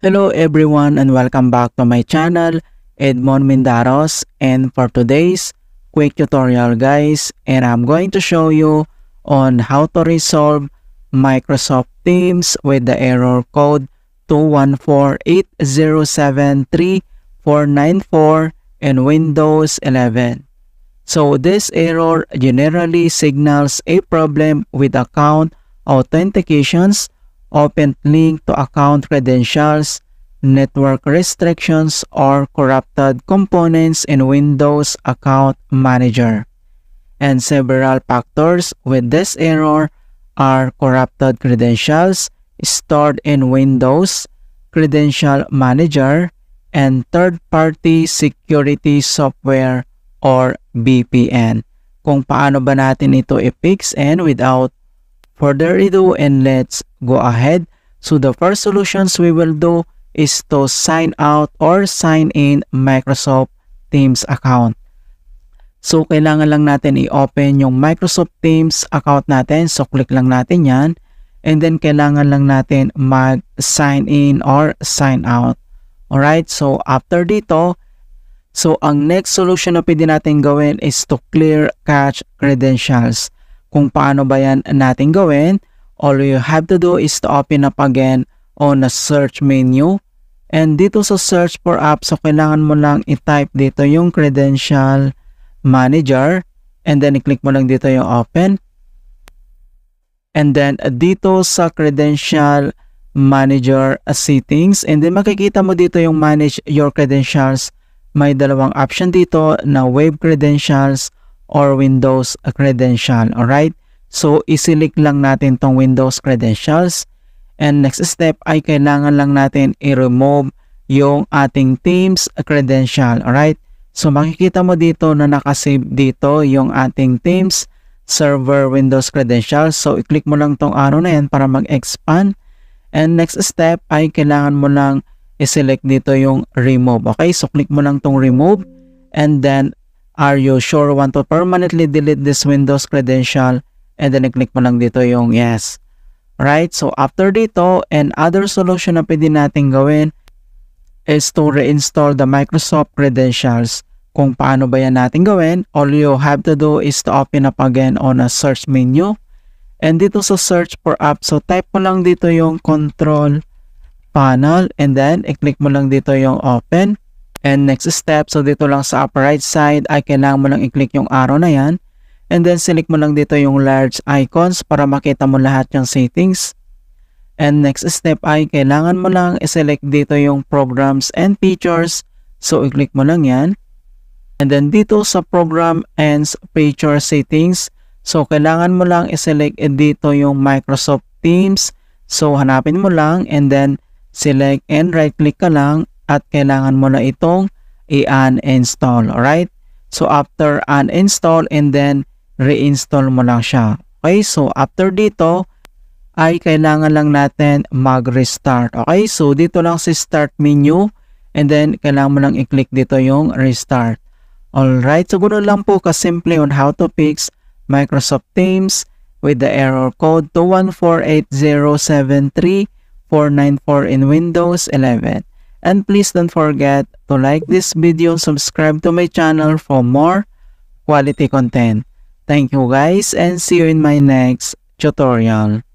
Hello everyone and welcome back to my channel, Edmund Mindaros, and for today's quick tutorial guys, and I'm going to show you on how to resolve Microsoft Teams with the error code 214807349 4 in Windows 11. So this error generally signals a problem with account authentications, open link to account credentials, network restrictions, or corrupted components in Windows Account Manager. And several factors with this error are corrupted credentials stored in Windows Credential Manager and third-party security software or VPN. Kung paano ba natin ito i-fix, and without further ado, and let's go ahead. So the first solutions we will do is to sign out or sign in Microsoft Teams account. So kailangan lang natin i-open yung Microsoft Teams account natin. So click lang natin yan. And then kailangan lang natin mag-sign in or sign out. Alright, so after dito, so ang next solution na pwede natin gawin is to clear cache credentials. Kung paano ba yan natin gawin? All you have to do is to open up again on a search menu. And dito sa search for apps, so kailangan mo lang i-type dito yung Credential Manager. And then i-click mo lang dito yung open. And then dito sa Credential Manager settings. And then makikita mo dito yung Manage Your Credentials. May dalawang option dito na Web Credentials or Windows Credential. Alright? So, isilik lang natin tong Windows Credentials. And next step ay kailangan lang natin i-remove yung ating Teams Credential. Alright? So, makikita mo dito na nakasave dito yung ating Teams Server Windows Credentials. So, i-click mo lang tong arrow na yan para mag-expand. And next step ay kailangan mo lang isilik dito yung remove. Okay? So, click mo lang tong remove. And then, are you sure want to permanently delete this Windows Credential? And then i-click mo lang dito yung yes. Alright, so after dito, and other solution na pwede natin gawin is to reinstall the Microsoft Credentials. Kung paano ba yan natin gawin, all you have to do is to open up again on a search menu. And dito sa search for apps, so type mo lang dito yung Control Panel. And then i-click mo lang dito yung open. And next step, so dito lang sa upper right side, ay kailangan mo lang i-click yung arrow na yan. And then, select mo lang dito yung large icons para makita mo lahat yung settings. And next step ay kailangan mo lang i-select dito yung programs and features. So, i-click mo lang yan. And then, dito sa program and feature settings. So, kailangan mo lang i-select dito yung Microsoft Teams. So, hanapin mo lang and then select and right-click ka lang. At kailangan mo na itong i-uninstall. Alright? So, after uninstall and then reinstall mo lang siya. Okay, so after dito ay kailangan lang natin mag-restart. Okay, so dito lang si start menu and then kailangan mo lang i-click dito yung restart. Alright, so ganoon lang po kasimple on how to fix Microsoft Teams with the error code 214807349 4 in Windows 11. And please don't forget to like this video, subscribe to my channel for more quality content. Thank you guys and see you in my next tutorial.